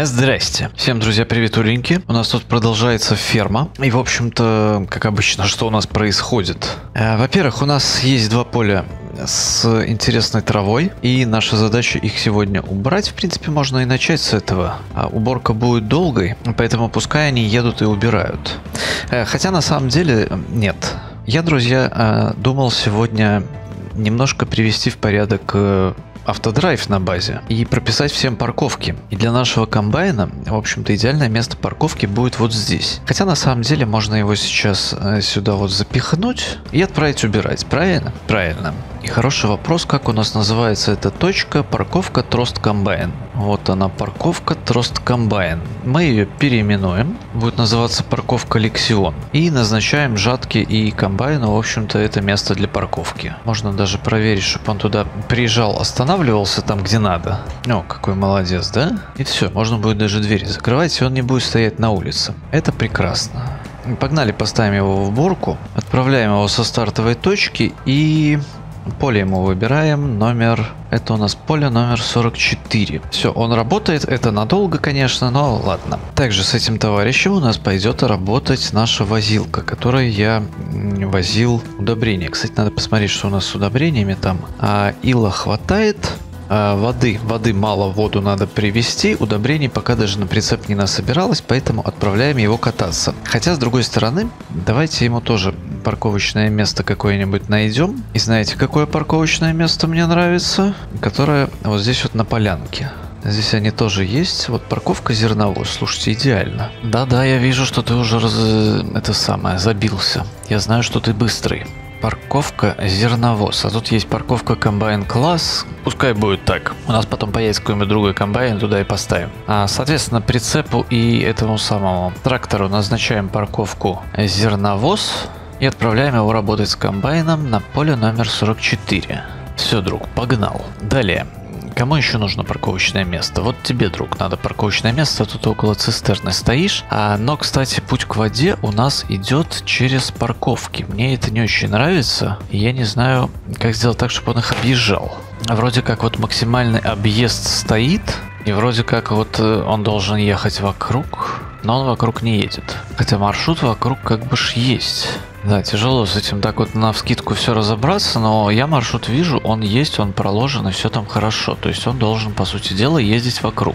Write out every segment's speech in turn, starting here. Здрасте. Всем, друзья, привет, уленьки. У нас тут продолжается ферма. И, в общем-то, как обычно, что у нас происходит? Во-первых, у нас есть два поля с интересной травой. И наша задача их сегодня убрать. В принципе, можно и начать с этого. Уборка будет долгой, поэтому пускай они едут и убирают. Хотя, на самом деле, нет. Я, друзья, думал сегодня немножко привести в порядок автодрайв на базе и прописать всем парковки. И для нашего комбайна, в общем-то, идеальное место парковки будет вот здесь. Хотя на самом деле можно его сейчас сюда вот запихнуть и отправить убирать, правильно? Правильно. И хороший вопрос, как у нас называется эта точка, парковка Трост Комбайн. Вот она, парковка Трост Комбайн. Мы ее переименуем, будет называться парковка Lexion. И назначаем жатке и комбайну, в общем-то, это место для парковки. Можно даже проверить, чтобы он туда приезжал, останавливался там, где надо. О, какой молодец, да? И все, можно будет даже двери закрывать, и он не будет стоять на улице. Это прекрасно. Погнали, поставим его в уборку, отправляем его со стартовой точки и... Поле ему выбираем, номер... Это у нас поле номер 44. Все, он работает, это надолго, конечно, но ладно. Также с этим товарищем у нас пойдет работать наша возилка, которой я возил удобрения. Кстати, надо посмотреть, что у нас с удобрениями там. Ила хватает... Воды мало, воду надо привезти, удобрений пока даже на прицеп не насобиралось, поэтому отправляем его кататься. Хотя, с другой стороны, давайте ему тоже парковочное место какое-нибудь найдем. И знаете, какое парковочное место мне нравится? Которое вот здесь вот на полянке. Здесь они тоже есть. Вот парковка зерновоз. Слушайте, идеально. Да-да, я вижу, что ты уже забился. Я знаю, что ты быстрый. Парковка зерновоз. А тут есть парковка комбайн класс. Пускай будет так. У нас потом появится какой-нибудь другой комбайн, туда и поставим. Соответственно, прицепу и этому самому трактору назначаем парковку зерновоз. И отправляем его работать с комбайном на поле номер 44. Все, друг, погнал. Далее. Кому еще нужно парковочное место? Вот тебе, друг, надо парковочное место. Тут около цистерны стоишь. Но, кстати, путь к воде у нас идет через парковки. Мне это не очень нравится. И я не знаю, как сделать так, чтобы он их объезжал. Вроде как вот максимальный объезд стоит. И вроде как вот он должен ехать вокруг. Но он вокруг не едет. Хотя маршрут вокруг как бы ж есть. Да, тяжело с этим так вот навскидку все разобраться, но я маршрут вижу, он есть, он проложен, и все там хорошо. То есть он должен, по сути дела, ездить вокруг.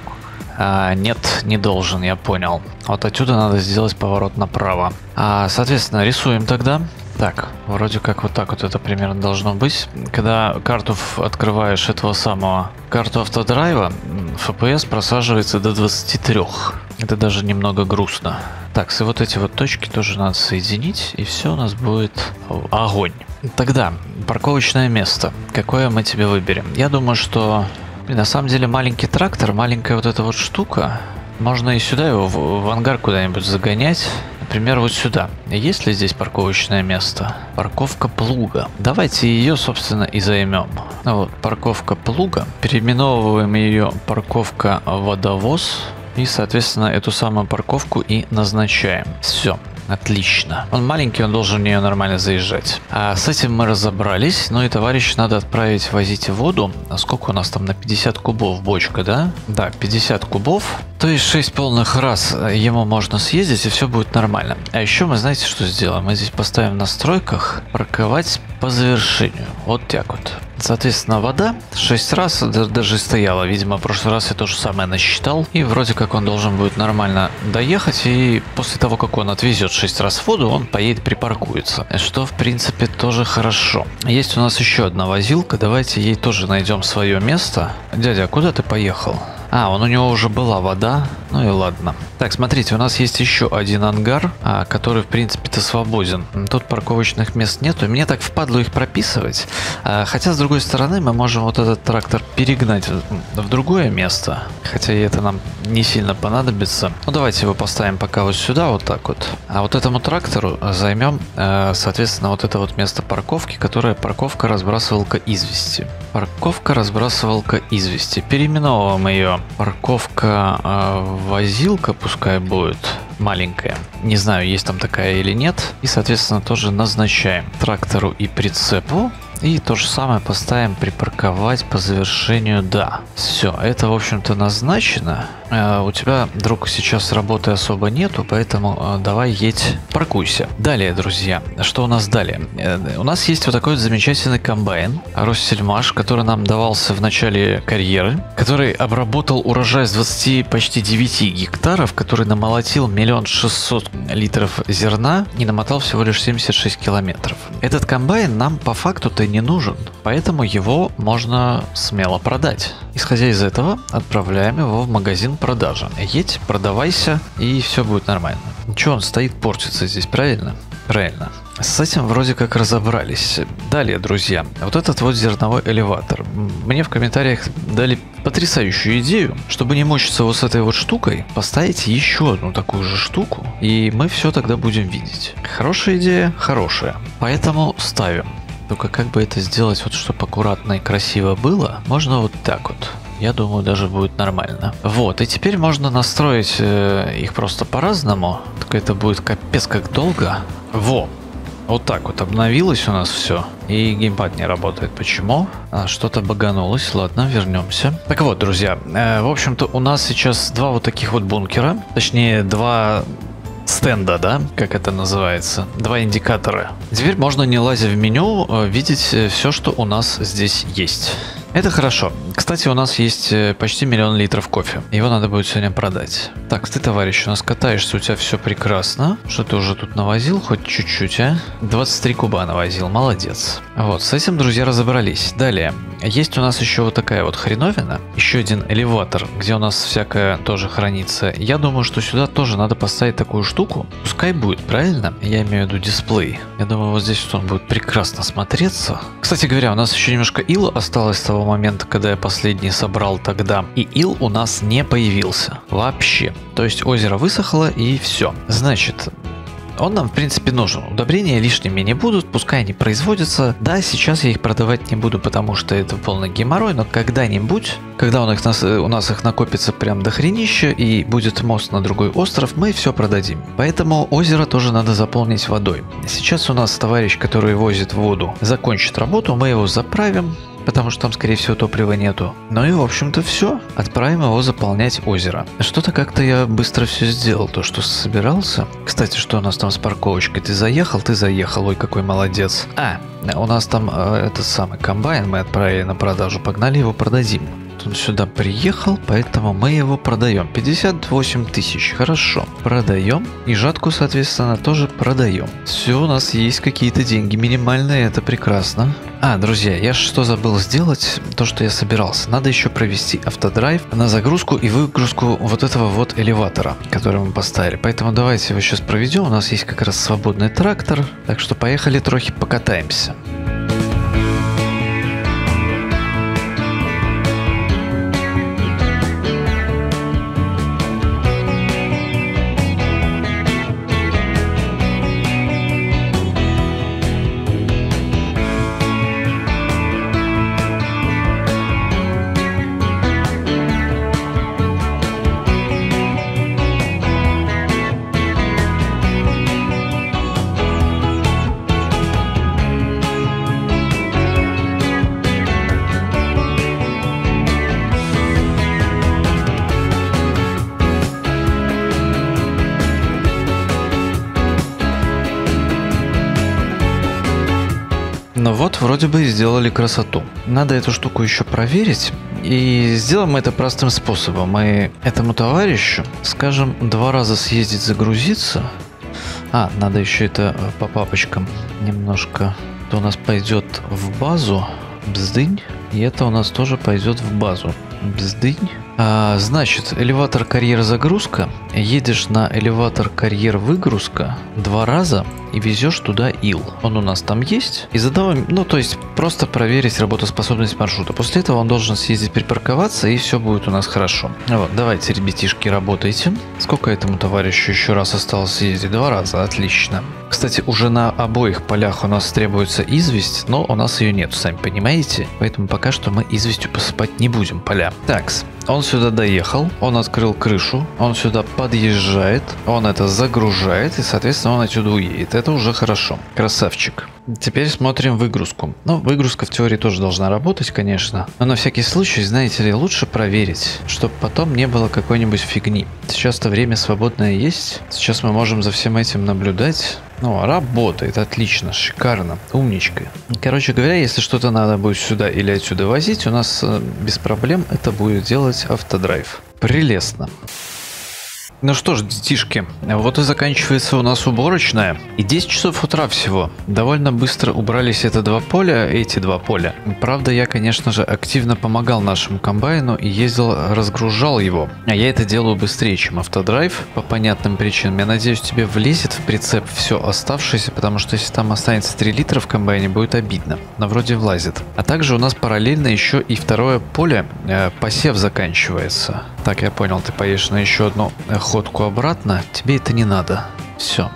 Нет, не должен, я понял. Вот отсюда надо сделать поворот направо. Соответственно, рисуем тогда. Так, вроде как вот так вот это примерно должно быть. Когда карту открываешь этого самого, карту автодрайва, FPS просаживается до 23. Это даже немного грустно. Так, и вот эти вот точки тоже надо соединить, и все у нас будет огонь. Тогда, парковочное место. Какое мы тебе выберем? Я думаю, что на самом деле маленький трактор, маленькая вот эта вот штука. Можно и сюда его в ангар куда-нибудь загонять. Например, вот сюда. Есть ли здесь парковочное место? Парковка плуга. Давайте ее, собственно, и займем. Вот, парковка плуга. Переименовываем ее парковка водовоз. И, соответственно, эту самую парковку и назначаем. Все. Отлично. Он маленький, он должен в нее нормально заезжать. С этим мы разобрались. Ну и товарищ надо отправить возить воду. А сколько у нас там на 50 кубов бочка, да? Да, 50 кубов. То есть 6 полных раз ему можно съездить, и все будет нормально. А еще мы, знаете, что сделаем? Мы здесь поставим в настройках парковать по завершению. Вот так вот. Соответственно, вода 6 раз даже стояла. Видимо, в прошлый раз я то же самое насчитал. И вроде как он должен будет нормально доехать. И после того, как он отвезет 6 раз воду, он поедет, припаркуется. Что, в принципе, тоже хорошо. Есть у нас еще одна возилка. Давайте ей тоже найдем свое место. Дядя, а куда ты поехал? Он у него уже была вода. Ну и ладно. Так, смотрите, у нас есть еще один ангар, который, в принципе-то, свободен. Тут парковочных мест нету. И мне так впадло их прописывать. Хотя, с другой стороны, мы можем вот этот трактор перегнать в другое место. Хотя и это нам не сильно понадобится. Ну, давайте его поставим пока вот сюда, вот так вот. А вот этому трактору займем, соответственно, вот это вот место парковки, которое парковка разбрасывалка извести. Парковка разбрасывалка извести. Переименовываем ее. Парковка... возилка пускай будет маленькая. Не знаю, есть там такая или нет. И, соответственно, тоже назначаем трактору и прицепу И то же самое поставим припарковать по завершению «да». Все, это в общем-то назначено. У тебя, друг, сейчас работы особо нету, поэтому давай едь, паркуйся. Далее, друзья, что у нас далее? У нас есть вот такой вот замечательный комбайн «Россельмаш», который нам давался в начале карьеры, который обработал урожай с 20 почти 9 гектаров, который намолотил 1 600 000 литров зерна и намотал всего лишь 76 километров. Этот комбайн нам по факту-то не нужен, поэтому его можно смело продать. Исходя из этого, отправляем его в магазин продажи. Едь, продавайся, и все будет нормально. Ничего, он стоит, портится здесь, правильно? Правильно. С этим вроде как разобрались. Далее, друзья, вот этот вот зерновой элеватор. Мне в комментариях дали потрясающую идею, чтобы не мучиться вот с этой вот штукой, поставить еще одну такую же штуку, и мы все тогда будем видеть. Хорошая идея, хорошая. Поэтому ставим. Только как бы это сделать, вот чтобы аккуратно и красиво было, можно вот так вот. Я думаю, даже будет нормально. Вот, и теперь можно настроить их просто по-разному. Только это будет капец как долго. Во! Вот так вот обновилось у нас все. И геймпад не работает. Почему? Что-то баганулось. Ладно, вернемся. Так вот, друзья, в общем-то у нас сейчас два вот таких вот бункера. Точнее, два... стенда, да, как это называется, два индикатора. Теперь можно, не лазя в меню, видеть все, что у нас здесь есть. Это хорошо. Кстати, у нас есть почти 1 000 000 литров кофе. Его надо будет сегодня продать. Так, ты, товарищ, у нас катаешься, у тебя все прекрасно. Что ты уже тут навозил? Хоть чуть-чуть, а? 23 куба навозил, молодец. Вот, с этим, друзья, разобрались. Далее, есть у нас еще вот такая вот хреновина. Еще один элеватор, где у нас всякое тоже хранится. Я думаю, что сюда тоже надо поставить такую штуку. Пускай будет, правильно? Я имею в виду дисплей. Я думаю, вот здесь он будет прекрасно смотреться. Кстати говоря, у нас еще немножко ила осталось с того момента, когда я последний собрал тогда, и ил у нас не появился вообще, то есть озеро высохло и все. Значит, он нам в принципе нужен, удобрения лишними не будут, пускай они производятся. Да, сейчас я их продавать не буду, потому что это полный геморрой, но когда-нибудь, когда у нас их накопится прям до хренища и будет мост на другой остров, мы все продадим. Поэтому озеро тоже надо заполнить водой. Сейчас у нас товарищ, который возит воду, закончит работу, мы его заправим, потому что там, скорее всего, топлива нету. Ну и, в общем-то, все. Отправим его заполнять озеро. Что-то как-то я быстро все сделал, то, что собирался. Кстати, что у нас там с парковочкой? Ты заехал? Ты заехал. Ой, какой молодец. А, у нас там этот самый комбайн мы отправили на продажу. Погнали, его продадим. Он сюда приехал, поэтому мы его продаем. 58 тысяч. Хорошо. Продаем. И жатку, соответственно, тоже продаем. Все, у нас есть какие-то деньги минимальные. Это прекрасно. А, друзья, я что забыл сделать? То, что я собирался. Надо еще провести автодрайв на загрузку и выгрузку вот этого вот элеватора, который мы поставили. Поэтому давайте его сейчас проведем. У нас есть как раз свободный трактор. Так что поехали, трохи покатаемся. Ну вот, вроде бы сделали красоту. Надо эту штуку еще проверить. И сделаем мы это простым способом. Мы этому товарищу скажем 2 раза съездить загрузиться. А, надо еще это по папочкам немножко. Это у нас пойдет в базу. Бздынь. И это у нас тоже пойдет в базу. Бздынь. А, значит, элеватор карьер загрузка. Едешь на элеватор карьер выгрузка 2 раза и везешь туда ил. Он у нас там есть. И задаем, ну то есть просто проверить работоспособность маршрута. После этого он должен съездить припарковаться, и все будет у нас хорошо. Вот, давайте, ребятишки, работайте. Сколько этому товарищу еще раз осталось съездить? 2 раза, отлично. Кстати, уже на обоих полях у нас требуется известь, но у нас ее нет, сами понимаете. Поэтому пока что мы известью посыпать не будем поля. Такс. Он сюда доехал, он открыл крышу, он сюда подъезжает, он это загружает, и, соответственно, он отсюда уедет. Это уже хорошо. Красавчик. Теперь смотрим выгрузку. Ну, выгрузка в теории тоже должна работать, конечно. Но на всякий случай, знаете ли, лучше проверить, чтобы потом не было какой-нибудь фигни. Сейчас-то время свободное есть. Сейчас мы можем за всем этим наблюдать. Ну, работает, отлично, шикарно, умничка. Короче говоря, если что-то надо будет сюда или отсюда возить, у нас без проблем это будет делать автодрайв. Прелестно. Ну что ж, детишки, вот и заканчивается у нас уборочная. И 10 часов утра всего. Довольно быстро убрались эти два поля. Правда, я, конечно же, активно помогал нашему комбайну и ездил, разгружал его. А я это делаю быстрее, чем автодрайв, по понятным причинам. Я надеюсь, тебе влезет в прицеп все оставшееся, потому что если там останется 3 литра в комбайне, будет обидно. Но вроде влазит. А также у нас параллельно еще и второе поле, посев заканчивается. Так, я понял, ты поедешь на еще одну ходку обратно, тебе это не надо. Все.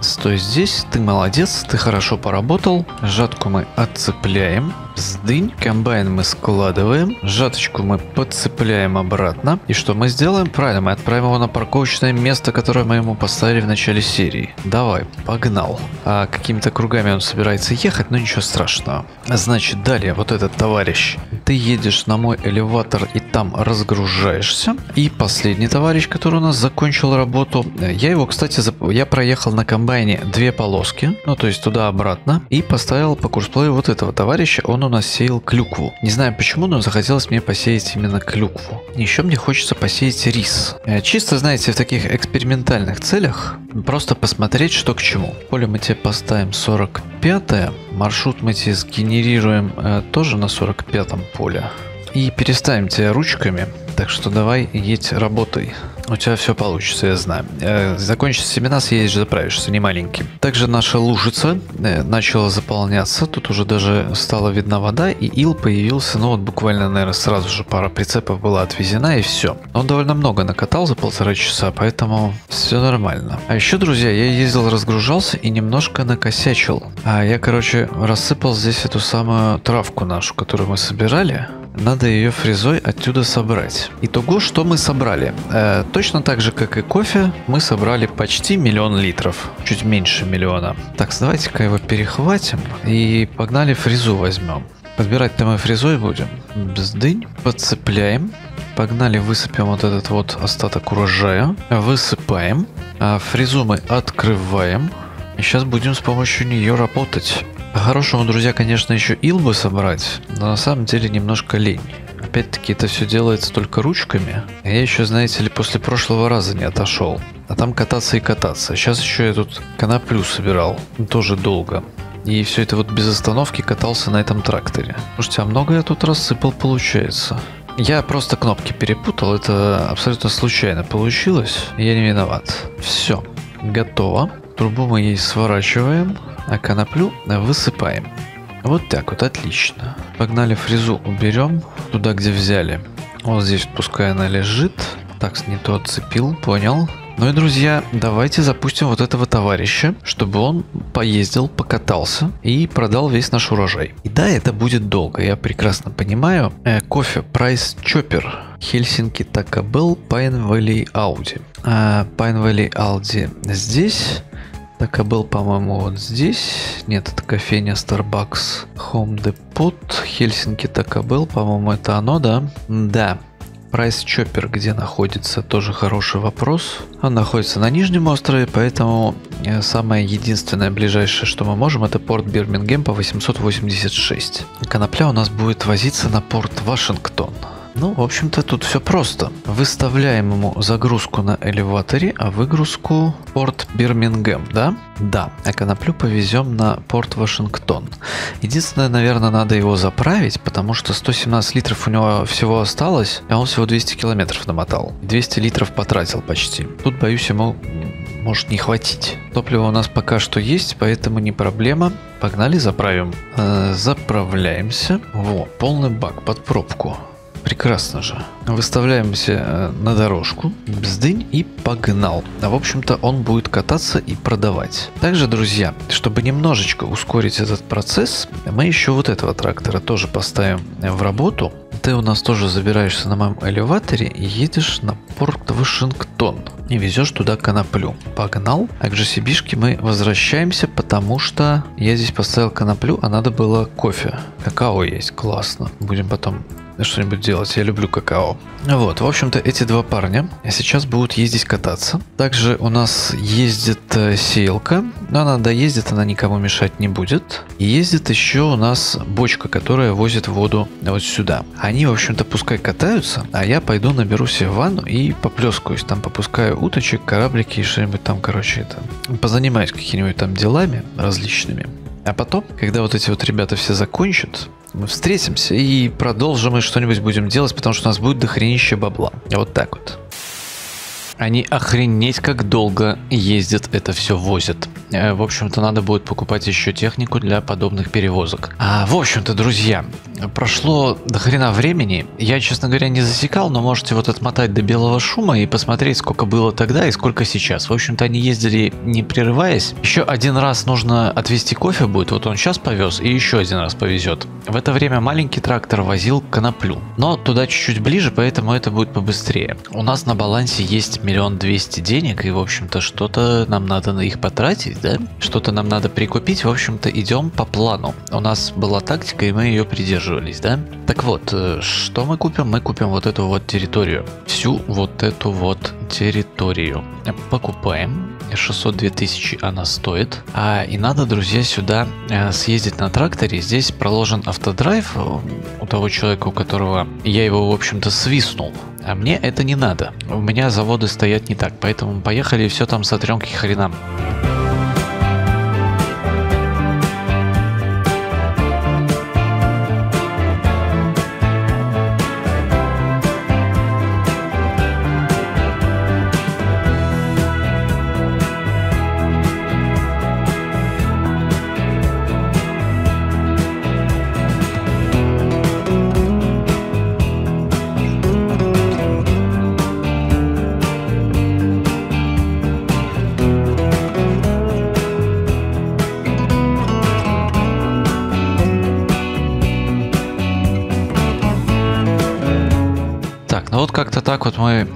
Стой здесь, ты молодец, ты хорошо поработал. Жатку мы отцепляем. Сдынь. Комбайн мы складываем. Жаточку мы подцепляем обратно. И что мы сделаем? Правильно, мы отправим его на парковочное место, которое мы ему поставили в начале серии. Давай, погнал. А какими-то кругами он собирается ехать, но ничего страшного. Значит, далее вот этот товарищ. Ты едешь на мой элеватор и там разгружаешься. И последний товарищ, который у нас закончил работу. Я его, кстати, я проехал на комбайне 2 полоски. Ну, то есть туда-обратно. И поставил по курсплею вот этого товарища. Он у нас сеял клюкву. Не знаю почему, но захотелось мне посеять именно клюкву. Еще мне хочется посеять рис. Чисто, знаете, в таких экспериментальных целях. Просто посмотреть, что к чему. Поле мы тебе поставим 45-е. Маршрут мы тебе сгенерируем тоже на 45-м поле. И переставим тебя ручками. Так что давай, едь, работай. У тебя все получится, я знаю. Закончатся семена, съедешь, заправишься, не маленький. Также наша лужица начала заполняться. Тут уже даже стала видна вода, и ил появился. Ну вот буквально, наверное, сразу же пара прицепов была отвезена, и все. Он довольно много накатал за 1,5 часа, поэтому все нормально. А еще, друзья, я ездил, разгружался и немножко накосячил. Я, короче, рассыпал здесь эту самую травку нашу, которую мы собирали. Надо ее фрезой отсюда собрать. Итого, что мы собрали? Точно так же, как и кофе, мы собрали почти 1 миллион литров. Чуть меньше 1 миллиона. Так, давайте-ка его перехватим и погнали фрезу возьмем. Подбирать-то мы фрезой будем. Бздынь. Подцепляем. Погнали, высыпем вот этот вот остаток урожая. Высыпаем. Фрезу мы открываем. И сейчас будем с помощью нее работать. По-хорошему, друзья, конечно, еще ил бы собрать, но на самом деле немножко лень. Опять-таки, это все делается только ручками. Я еще, знаете ли, после прошлого раза не отошел. А там кататься и кататься. Сейчас еще я тут коноплю собирал. Тоже долго. И все это вот без остановки катался на этом тракторе. Слушайте, а много я тут рассыпал, получается. Я просто кнопки перепутал. Это абсолютно случайно получилось. Я не виноват. Все. Готово. Трубу мы ей сворачиваем. А коноплю высыпаем. Вот так вот, отлично. Погнали, фрезу уберем туда, где взяли. Вот здесь пускай она лежит. Так, не то отцепил, понял. Ну и, друзья, давайте запустим вот этого товарища, чтобы он поездил, покатался и продал весь наш урожай. И да, это будет долго, я прекрасно понимаю. Кофе Price Chopper. Хельсинки, Такабел, Pine Valley, Audi. Pine Valley, Audi здесь. Такабел, по-моему, вот здесь. Нет, это кофейня Starbucks. Home Depot, Хельсинки, Такабел, по-моему, это оно, да? Да. Price Chopper где находится, тоже хороший вопрос. Он находится на Нижнем острове, поэтому самое единственное ближайшее, что мы можем, это порт Бирмингем по 886. Конопля у нас будет возиться на порт Вашингтон. Ну, в общем-то, тут все просто. Выставляем ему загрузку на элеваторе, а выгрузку порт Бирмингем, да? Да. А коноплю повезем на порт Вашингтон. Единственное, наверное, надо его заправить, потому что 117 литров у него всего осталось, а он всего 200 километров намотал. 200 литров потратил почти. Тут, боюсь, ему может не хватить. Топливо у нас пока что есть, поэтому не проблема. Погнали, заправим. Заправляемся. Во, полный бак под пробку. Прекрасно же. Выставляемся на дорожку. Бздынь и погнал. А в общем-то он будет кататься и продавать. Также, друзья, чтобы немножечко ускорить этот процесс, мы еще вот этого трактора тоже поставим в работу. ты у нас тоже забираешься на моем элеваторе и едешь на порт Вашингтон и везешь туда коноплю. Погнал. А к GCB-шке мы возвращаемся, потому что я здесь поставил коноплю, а надо было кофе. Какао есть, классно. Будем потом что-нибудь делать, я люблю какао. Вот, в общем-то, эти два парня сейчас будут ездить кататься. Также у нас ездит сеялка, но она доездит, она никому мешать не будет. И ездит еще у нас бочка, которая возит воду вот сюда. Они, в общем-то, пускай катаются, а я пойду наберу себе ванну и поплескаюсь, там попускаю уточек, кораблики и что-нибудь там, короче, это, позанимаюсь какими-нибудь там делами различными. А потом, когда вот эти вот ребята все закончат, мы встретимся и продолжим и что-нибудь будем делать, потому что у нас будет дохренище бабла. Вот так вот. Они охренеть как долго ездят, это все возят. В общем-то, надо будет покупать еще технику для подобных перевозок. А, в общем-то, друзья, прошло до хрена времени. Я, честно говоря, не засекал, но можете вот отмотать до белого шума и посмотреть, сколько было тогда и сколько сейчас. В общем-то, они ездили не прерываясь. Еще один раз нужно отвезти кофе будет, вот он сейчас повез и еще один раз повезет. В это время маленький трактор возил коноплю, но туда чуть-чуть ближе, поэтому это будет побыстрее. У нас на балансе есть 1 200 000 денег, и, в общем-то, что-то нам надо на их потратить, да? Что-то нам надо прикупить, в общем-то, идем по плану. У нас была тактика, и мы ее придерживались, да? Так вот, что мы купим? Мы купим вот эту вот территорию. Всю вот эту вот территорию. Покупаем. 602 000 она стоит. И надо, друзья, сюда съездить на тракторе. Здесь проложен автодрайв у того человека, у которого я его, в общем-то, свистнул. А мне это не надо. У меня заводы стоят не так. Поэтому поехали и все там сотрем к хренам. Как-то так вот мы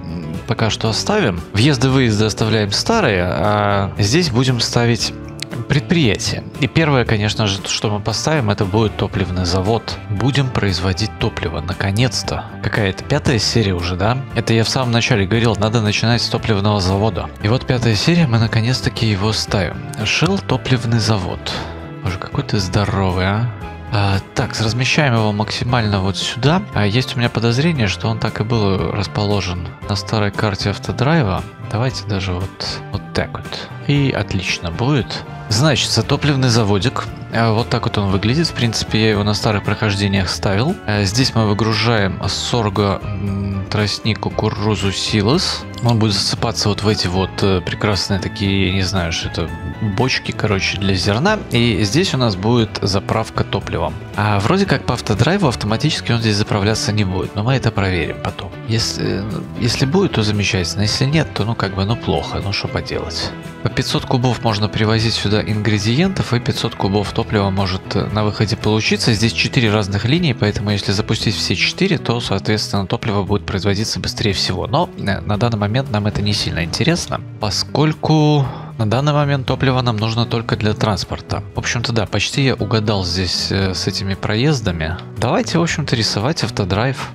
пока что оставим. Въезды-выезды оставляем старые, а здесь будем ставить предприятие. И первое, конечно же, что мы поставим, это будет топливный завод. Будем производить топливо, наконец-то. Какая-то 5-я серия уже, да? Это я в самом начале говорил, надо начинать с топливного завода. И вот 5-я серия, мы наконец-таки его ставим. Шел топливный завод. Боже, какой ты здоровый, а? Так, размещаем его максимально вот сюда. Есть у меня подозрение, что он так и был расположен на старой карте автодрайва. Давайте даже вот так вот. И отлично будет. Значит, топливный заводик. Вот так вот он выглядит. В принципе, я его на старых прохождениях ставил. Здесь мы выгружаем сорго, тростник, кукурузу, силос. Он будет засыпаться вот в эти вот прекрасные такие, я не знаю, что это, бочки, короче, для зерна. И здесь у нас будет заправка топливом. А вроде как по автодрайву автоматически он здесь заправляться не будет. Но мы это проверим потом. Если будет, то замечательно. Если нет, то ну как бы, ну плохо. Ну что поделать. По 500 кубов можно привозить сюда ингредиентов, и 500 кубов топлива может на выходе получиться. Здесь 4 разных линии, поэтому если запустить все 4, то, соответственно, топливо будет производиться быстрее всего. Но на данный момент нам это не сильно интересно, поскольку на данный момент топливо нам нужно только для транспорта. В общем-то, да, почти я угадал здесь с этими проездами. Давайте, в общем-то, рисовать автодрайв.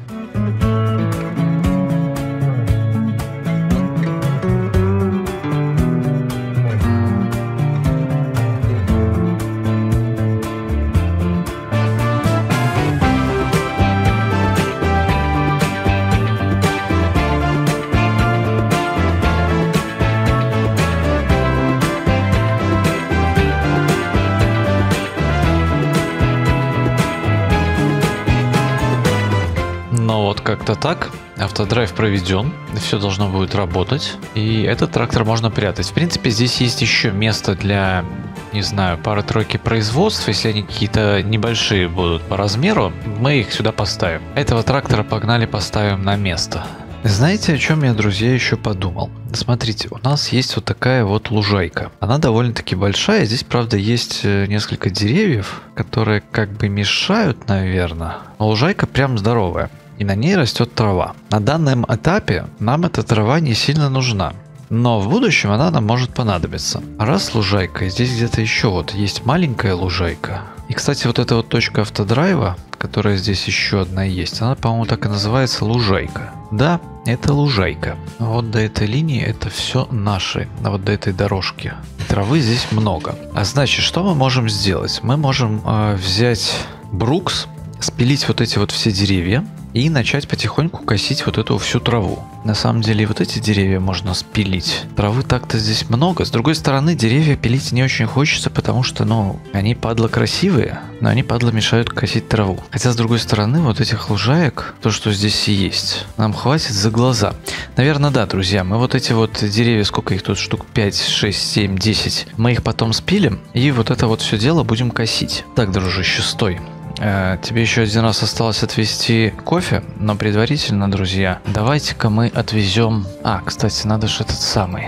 Как-то так. Автодрайв проведен, все должно будет работать, и этот трактор можно прятать. В принципе, здесь есть еще место для, не знаю, пары-тройки производств, если они какие-то небольшие будут по размеру, мы их сюда поставим. Этого трактора погнали поставим на место. Знаете, о чем я, друзья, еще подумал? Смотрите, у нас есть вот такая вот лужайка. Она довольно-таки большая. Здесь, правда, есть несколько деревьев, которые как бы мешают, наверное. Но лужайка прям здоровая. и на ней растет трава. На данном этапе нам эта трава не сильно нужна, но в будущем она нам может понадобиться. Раз лужайка, здесь где-то еще вот есть маленькая лужайка. И, кстати, вот эта вот точка автодрайва, которая здесь еще одна есть, она, по-моему, так и называется — лужайка. Да, это лужайка. Вот до этой линии это все наши, а вот до этой дорожки. Травы здесь много. А значит, что мы можем сделать? Мы можем взять брукс, спилить вот эти вот все деревья и начать потихоньку косить вот эту всю траву. На самом деле вот эти деревья можно спилить. Травы так-то здесь много. С другой стороны, деревья пилить не очень хочется, потому что, ну, они падла красивые, но они падла мешают косить траву. Хотя с другой стороны, вот этих лужаек, то, что здесь и есть, нам хватит за глаза. Наверное, да, друзья, мы вот эти вот деревья, сколько их тут, штук 5, 6, 7, 10, мы их потом спилим и вот это вот все дело будем косить. Так, дружище, стой. Тебе еще один раз осталось отвезти кофе, но предварительно, друзья, давайте-ка мы отвезем... А, кстати, надо же этот самый...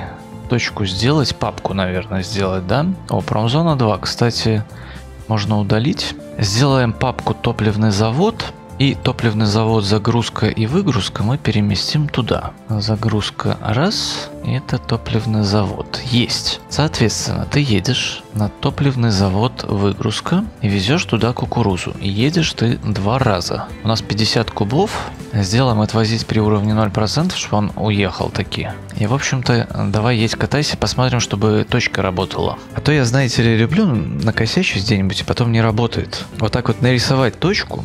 Точку сделать, папку, наверное, сделать, да? О, промзона 2, кстати, можно удалить. Сделаем папку «Топливный завод». И топливный завод «Загрузка и выгрузка» мы переместим туда. Загрузка раз, и это топливный завод. Есть. Соответственно, ты едешь на топливный завод «Выгрузка» и везешь туда кукурузу. И едешь ты два раза. У нас 50 кубов. Сделаем отвозить при уровне 0%, чтобы он уехал таки. И, в общем-то, давай едь, катайся, посмотрим, чтобы точка работала. А то я, знаете ли, люблю накосячить где-нибудь, и потом не работает. Вот так вот нарисовать точку.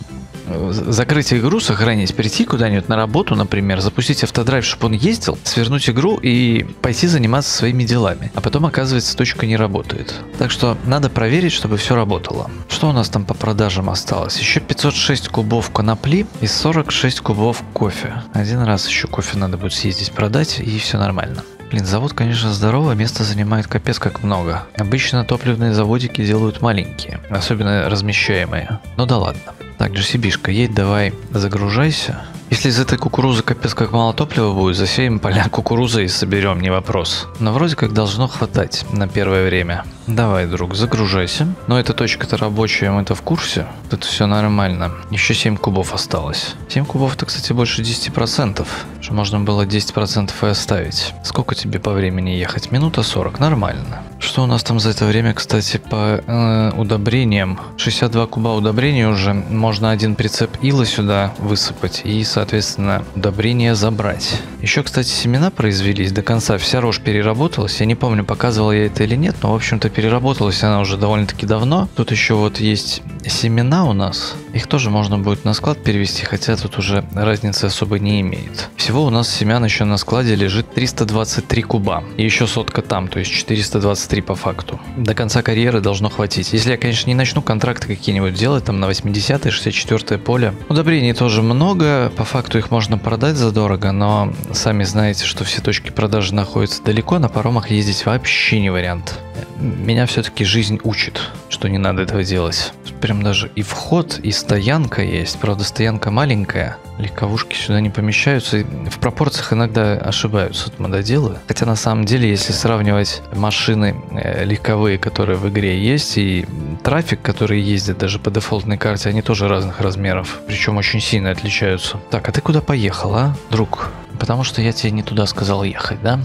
Закрыть игру, сохранить, перейти куда-нибудь на работу, например, запустить автодрайв, чтобы он ездил, свернуть игру и пойти заниматься своими делами. А потом, оказывается, точка не работает. Так что надо проверить, чтобы все работало. Что у нас там по продажам осталось? Еще 506 кубов конопли и 46 кубов кофе. Один раз еще кофе надо будет съездить продать, и все нормально. Блин, завод, конечно, здоровый, место занимает капец как много. Обычно топливные заводики делают маленькие, особенно размещаемые. Ну да ладно. Так, GCB-шка, едь давай, загружайся. Если из этой кукурузы капец как мало топлива будет, засеем поля кукурузы и соберем, не вопрос. Но вроде как должно хватать на первое время. Давай, друг, загружайся. Но эта точка-то рабочая, мы-то в курсе. Тут все нормально. Еще 7 кубов осталось. 7 кубов, это, кстати, больше 10%. Что можно было 10% и оставить. Сколько тебе по времени ехать? Минута 40, нормально. Что у нас там за это время, кстати, по удобрениям? 62 куба удобрений уже. Можно один прицеп ила сюда высыпать и, соответственно, удобрение забрать. Еще, кстати, семена произвелись до конца. Вся рожь переработалась. Я не помню, показывал я это или нет, но, в общем-то, переработалась она уже довольно-таки давно. Тут еще вот есть семена у нас. Их тоже можно будет на склад перевести, хотя тут уже разницы особо не имеет. Всего у нас семян еще на складе лежит 323 куба. И еще сотка там, то есть 423 по факту. До конца карьеры должно хватить. Если я, конечно, не начну контракты какие-нибудь делать, там на 80-е, 64-е поле. Удобрений тоже много. По факту их можно продать задорого, но сами знаете, что все точки продажи находятся далеко, на паромах ездить вообще не вариант. Меня все-таки жизнь учит, что не надо этого делать. Тут прям даже и вход, и стоянка есть, правда стоянка маленькая. Легковушки сюда не помещаются, и в пропорциях иногда ошибаются мододелы. Хотя на самом деле, если сравнивать машины легковые, которые в игре есть, и трафик, который ездит даже по дефолтной карте, они тоже разных размеров, причем очень сильно отличаются. Так, а ты куда поехал, а, друг? Потому что я тебе не туда сказал ехать, да?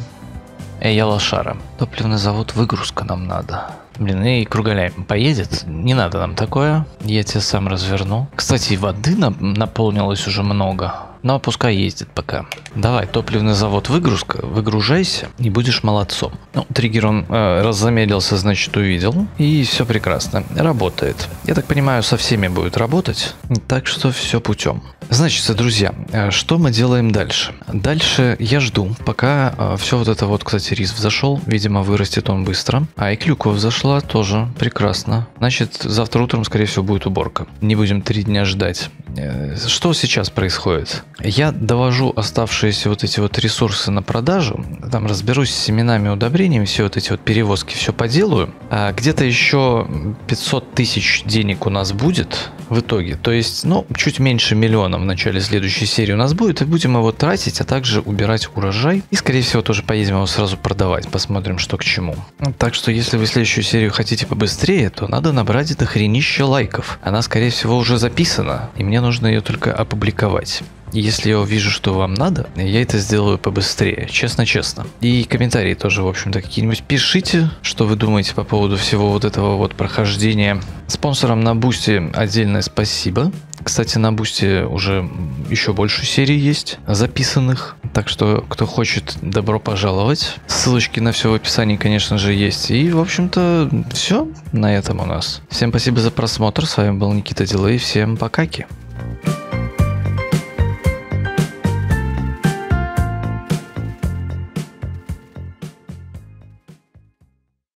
Эй, я лошара. Топливный завод «Выгрузка» нам надо. Блин, и Круголяй поедет. Не надо нам такое. Я тебя сам разверну. Кстати, воды наполнилось уже много. Но пускай ездит пока. Давай, топливный завод «Выгрузка», выгружайся и будешь молодцом. Ну, триггер он раззамедлился, значит, увидел. И все прекрасно. Работает. Я так понимаю, со всеми будет работать. Так что все путем. Значит, друзья, что мы делаем дальше? Дальше я жду, пока все вот это вот, кстати, рис взошел. Видимо, вырастет он быстро. А и клюква взошла тоже. Прекрасно. Значит, завтра утром, скорее всего, будет уборка. Не будем 3 дня ждать. Что сейчас происходит? Я довожу оставшиеся вот эти вот ресурсы на продажу, там разберусь с семенами, удобрениями, все вот эти вот перевозки, все поделаю. А где-то еще 500 тысяч денег у нас будет в итоге, то есть, ну, чуть меньше миллиона в начале следующей серии у нас будет, и будем его тратить, а также убирать урожай, и, скорее всего, тоже поедем его сразу продавать, посмотрим, что к чему. Так что, если вы следующую серию хотите побыстрее, то надо набрать дохренища лайков. Она, скорее всего, уже записана, и мне нужно ее только опубликовать. Если я увижу, что вам надо, я это сделаю побыстрее, честно-честно. И комментарии тоже, в общем-то, какие-нибудь пишите, что вы думаете по поводу всего вот этого вот прохождения. Спонсорам на Boosty отдельное спасибо. Кстати, на Boosty уже еще больше серий есть записанных, так что, кто хочет, добро пожаловать. Ссылочки на все в описании, конечно же, есть. И, в общем-то, все на этом у нас. Всем спасибо за просмотр, с вами был Никита Делай, всем покаки.